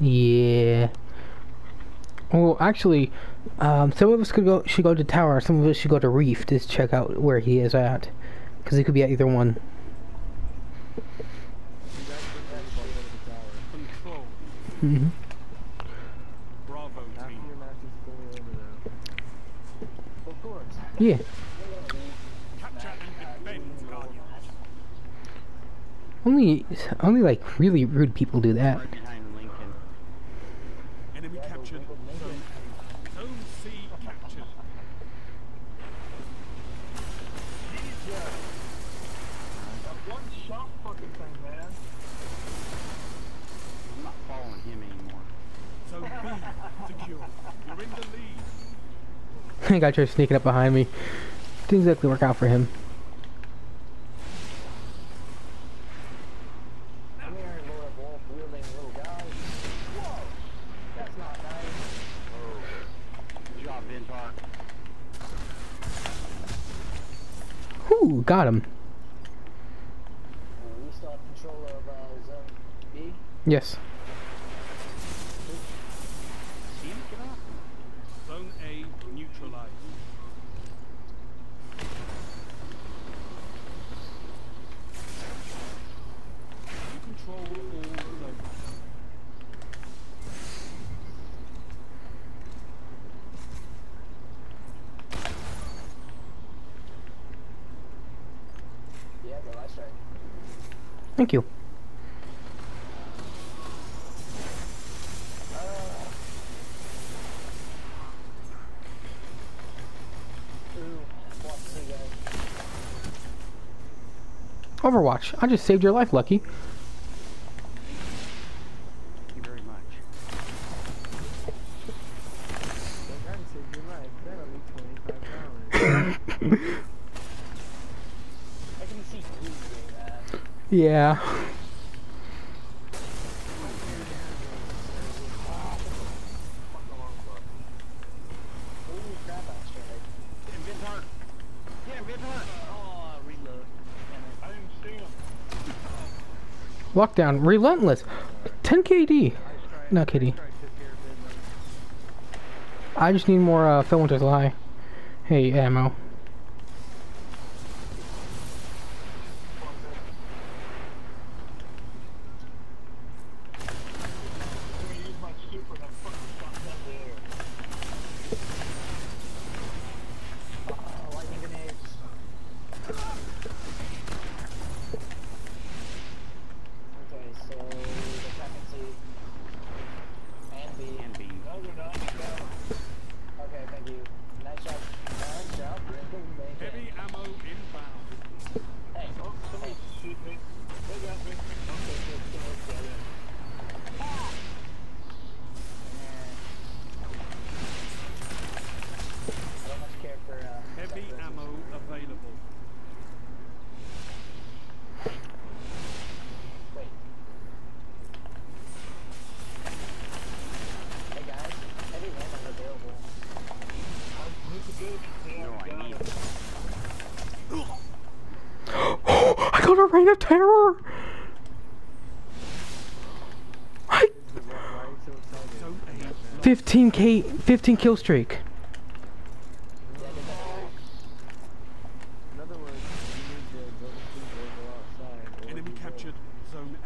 Yeah. Well, actually, some of us should go to Tower. Some of us should go to Reef to check out where he is at, because he could be at either one. Mm-hmm. Bravo team. Yeah. Only like really rude people do that. Enemy captured. Zone C captured. One shot fucking thing, man. I'm not following him anymore. So B secure. You're in the lead. I got you sneaking up behind me. Didn't exactly work out for him. Got him. We still have control of zone B? Yes. Zone A neutralized. You control all zones. Thank you. Overwatch, I just saved your life, Lucky. Thank you very much. That'll be 25 hours. Yeah. Lockdown, relentless. 10 KD. No KD. I just need more Phil Winters lie. Hey, ammo. Reign of Terror. I 15 kill streak. In other words, you need to go outside. Enemy captured zone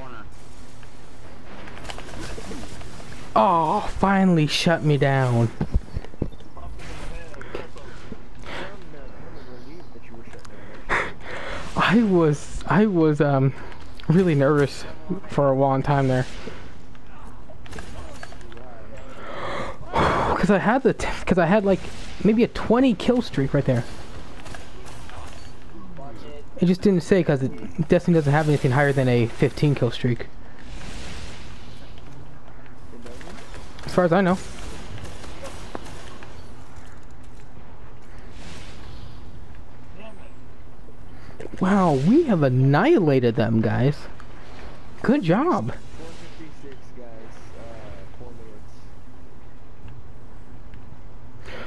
corner. Oh, finally shut me down. I was really nervous for a long time there. Cause I had like maybe a 20 kill streak right there. It just didn't say cause it Destiny doesn't have anything higher than a 15 kill streak. As far as I know. Wow, we have annihilated them, guys. Good job. 456, guys.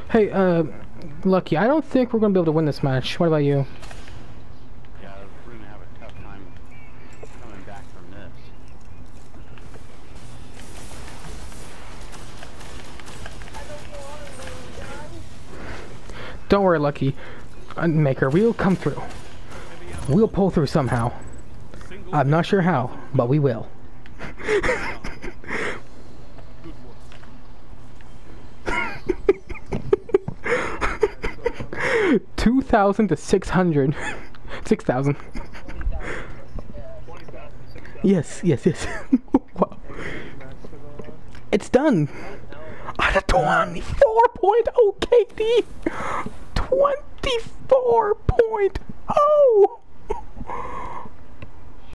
4 minutes. Hey, Lucky, I don't think we're going to be able to win this match. What about you? Yeah, we're going to have a tough time coming back from this. Don't worry, Lucky. Maker, we'll come through. We'll pull through somehow. I'm not sure how, but we will. $2,000 to $6,000. Yes. Wow. It's done. Out of 24.0 KD. 24.0.